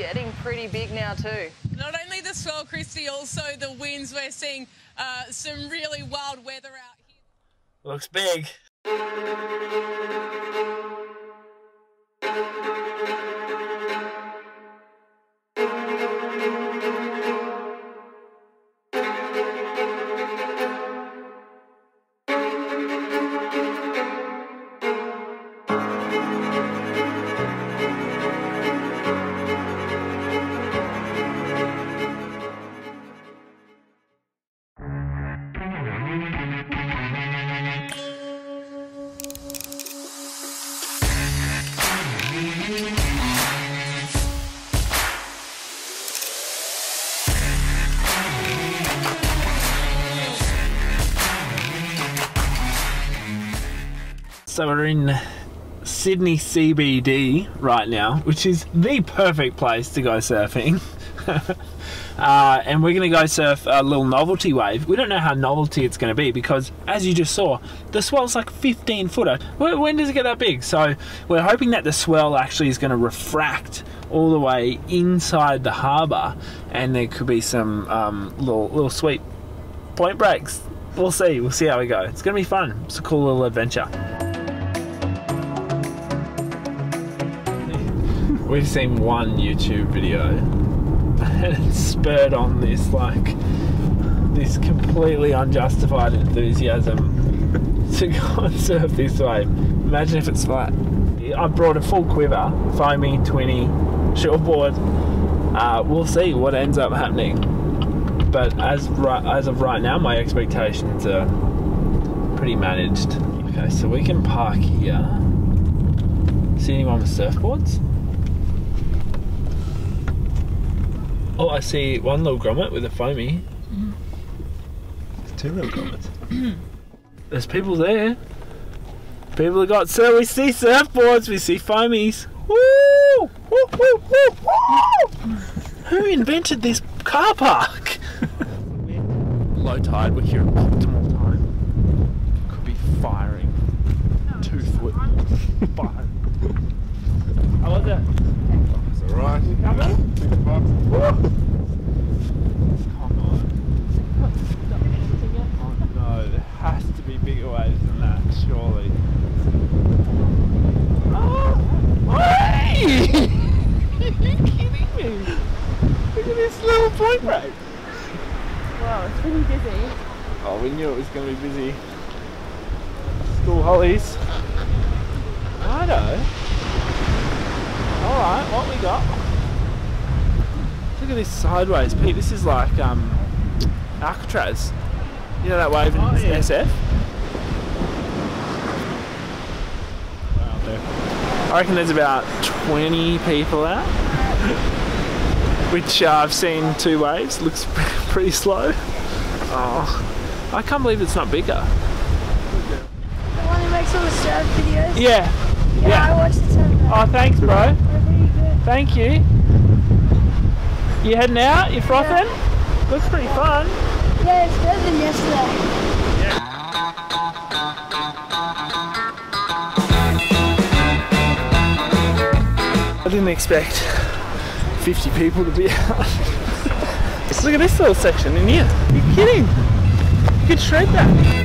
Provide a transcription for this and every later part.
getting pretty big now too. Not only the swell, Christy, also the winds. We're seeing some really wild weather out here. Looks big. So we're in Sydney CBD right now, which is the perfect place to go surfing. And we're going to go surf a little novelty wave. We don't know how novelty it's going to be because, as you just saw, the swell's like 15-footer. When does it get that big? So we're hoping that the swell actually is going to refract all the way inside the harbour, and there could be some little sweet point breaks. We'll see how we go. It's going to be fun. It's a cool little adventure. We've seen one YouTube video and it spurred on this completely unjustified enthusiasm to go and surf this wave. Imagine if it's flat. I brought a full quiver, foamy, twinny, shortboard. We'll see what ends up happening. But as of right now, my expectations are pretty managed. Okay, so we can park here. See anyone with surfboards? Oh, I see one little grommet with a foamy. Mm. There's two little grommets. There's people there. People have got, so we see surfboards, we see foamies. Woo! Woo, woo, woo, woo! Who invented this car park? Low tide, we're here at optimal time. Could be firing. No, 2 foot. Fire. How was that? It's alright. You coming? Come on. Oh no, there has to be bigger waves than that, surely. Oh! Hey! Are you kidding me? Look at this little point break. Wow, it's pretty busy. Oh, we knew it was going to be busy. School hollies. Righto. Alright, what we got? Look at this sideways, Pete. This is like Arcatraz. You know that wave in SF? I reckon there's about 20 people out, which I've seen two waves. Looks pretty slow. Oh, I can't believe it's not bigger. The one who makes all the surf videos? Yeah. I watched the surf videos. Oh, thanks, bro. They're pretty good. Thank you. You heading out? You frothing? Yeah. Looks pretty fun. Yeah, it's better than yesterday. Yeah. I didn't expect 50 people to be out. Look at this little section in here. Are you kidding? You could shred that.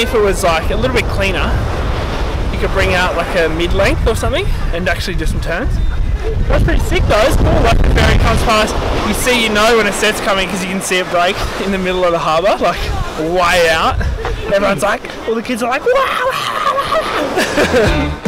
If it was like a little bit cleaner, you you could bring out like a mid-length or something and actually do some turns. That's pretty sick though, it's cool, like the ferry comes past, you see, you know when a set's coming because you can see it break in the middle of the harbour, like way out. Everyone's like, all the kids are like, wow!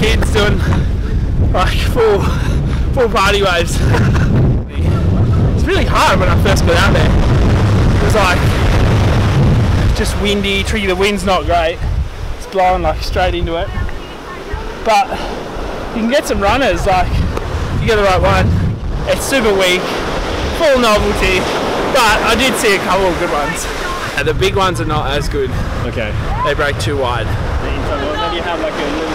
Kids doing like full party waves. It's really hard when I first got out there. It was like just windy, tricky, the wind's not great. It's blowing like straight into it. But you can get some runners, like you get the right one. It's super weak, full novelty, but I did see a couple of good ones. Yeah, the big ones are not as good. Okay. They break too wide. Then you have like a little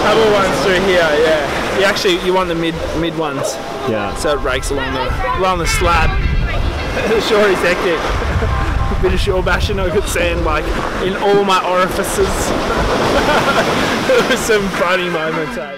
double ones through here, yeah. You actually, you want the mid ones. Yeah. So it breaks along the slab. The shore is hectic. A bit of shore bashing, I could sand like in all my orifices. There were some funny moments, eh?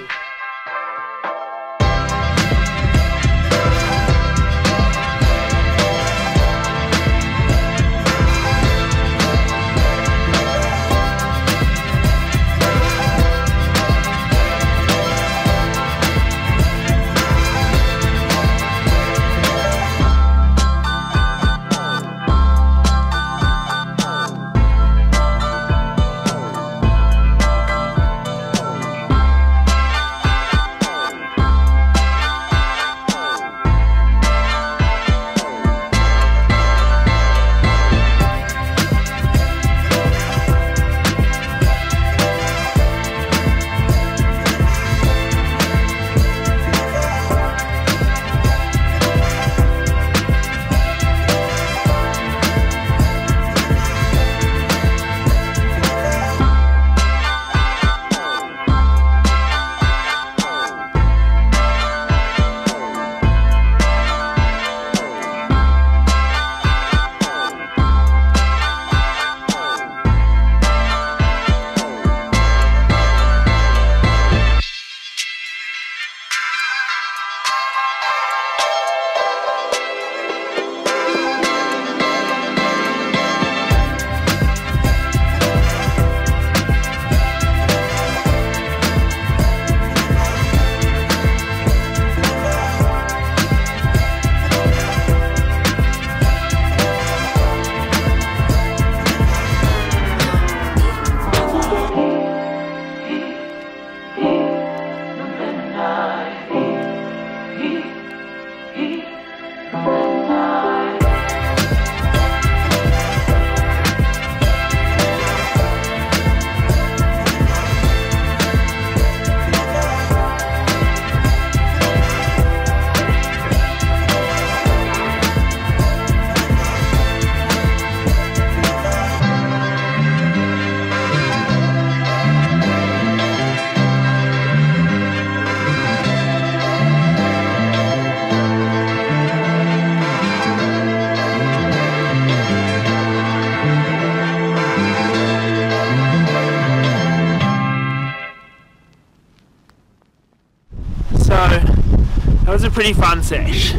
It was a pretty fun sesh.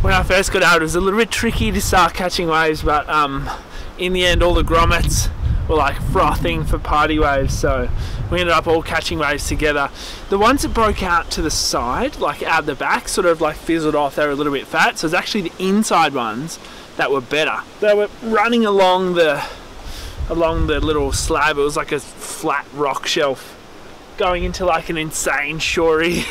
When I first got out, it was a little bit tricky to start catching waves, but in the end all the grommets were like frothing for party waves, so we ended up all catching waves together. The ones that broke out to the side, like out the back, sort of like fizzled off, they were a little bit fat, so it was actually the inside ones that were better. They were running along the little slab. It was like a flat rock shelf going into like an insane shorey.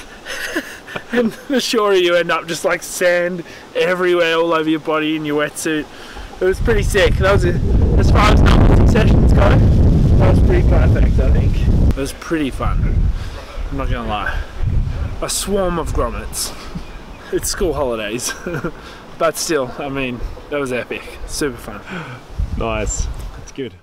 And the shore you end up just like sand everywhere, all over your body in your wetsuit. It was pretty sick. That was as far as numbers sessions go, that was pretty perfect, I think. It was pretty fun, I'm not gonna lie. A swarm of grommets. it's school holidays. But still, I mean, that was epic. Super fun. Nice. It's good.